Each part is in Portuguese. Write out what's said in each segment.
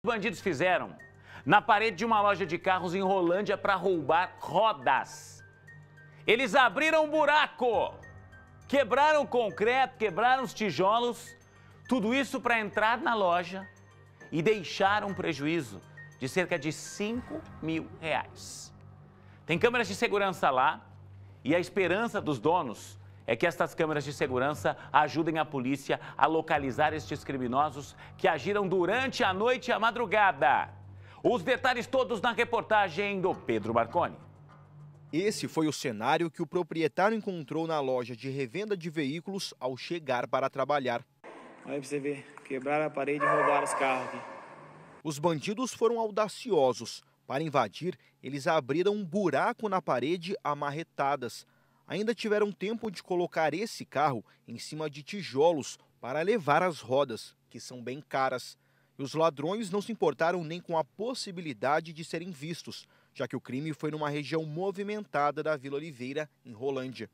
Os bandidos fizeram na parede de uma loja de carros em Rolândia para roubar rodas. Eles abriram um buraco, quebraram o concreto, quebraram os tijolos, tudo isso para entrar na loja e deixaram um prejuízo de cerca de R$5.000. Tem câmeras de segurança lá e a esperança dos donos é que estas câmeras de segurança ajudem a polícia a localizar estes criminosos que agiram durante a noite e a madrugada. Os detalhes todos na reportagem do Pedro Marconi. Esse foi o cenário que o proprietário encontrou na loja de revenda de veículos ao chegar para trabalhar. Olha para você ver, quebraram a parede e roubaram os carros aqui. Os bandidos foram audaciosos. Para invadir, eles abriram um buraco na parede a marretadas. Ainda tiveram tempo de colocar esse carro em cima de tijolos para levar as rodas, que são bem caras. E os ladrões não se importaram nem com a possibilidade de serem vistos, já que o crime foi numa região movimentada da Vila Oliveira, em Rolândia.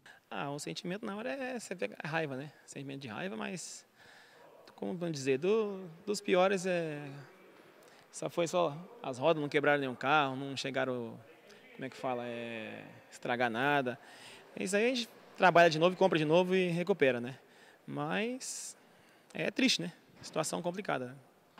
O sentimento na hora é você pegar raiva, né? Sentimento de raiva, mas, como vamos dizer, dos piores só as rodas, não quebraram nenhum carro, não chegaram, estragar nada. Isso aí a gente trabalha de novo, compra de novo e recupera, né? Mas é triste, né? Situação complicada.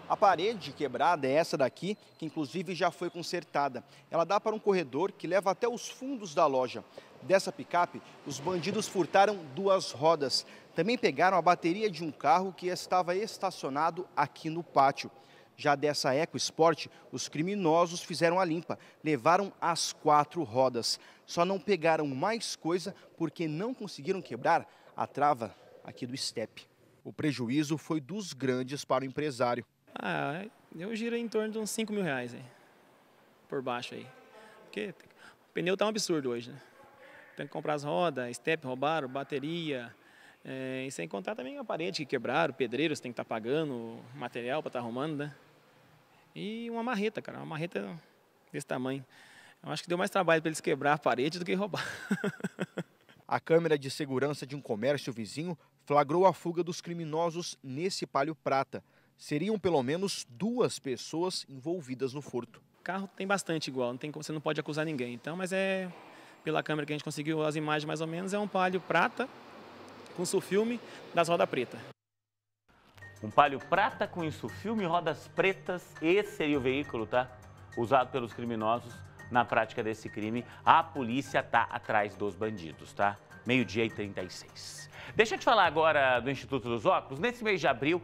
A parede quebrada é essa daqui, que inclusive já foi consertada. Ela dá para um corredor que leva até os fundos da loja. Dessa picape, os bandidos furtaram duas rodas. Também pegaram a bateria de um carro que estava estacionado aqui no pátio. Já dessa EcoSport, os criminosos fizeram a limpa, levaram as 4 rodas. Só não pegaram mais coisa porque não conseguiram quebrar a trava aqui do estepe. O prejuízo foi dos grandes para o empresário. Eu giro em torno de uns R$5.000 aí, por baixo aí. Porque o pneu tá um absurdo hoje, né? Tem que comprar as rodas, estepe roubaram, bateria. E sem contar também a parede que quebraram, pedreiros tem que estar pagando, material para estar arrumando, né? E uma marreta, cara, uma marreta desse tamanho. Eu acho que deu mais trabalho para eles quebrar a parede do que roubar. A câmera de segurança de um comércio vizinho flagrou a fuga dos criminosos nesse Palio prata. Seriam pelo menos 2 pessoas envolvidas no furto. Carro tem bastante igual, você não pode acusar ninguém. Então, mas pela câmera que a gente conseguiu as imagens mais ou menos, é um Palio prata com sulfilme das rodas pretas. Um Palio prata com sulfilme, rodas pretas, esse seria o veículo, tá? Usado pelos criminosos na prática desse crime. A polícia tá atrás dos bandidos, tá? 12h36. Deixa eu te falar agora do Instituto dos Óculos. Nesse mês de abril...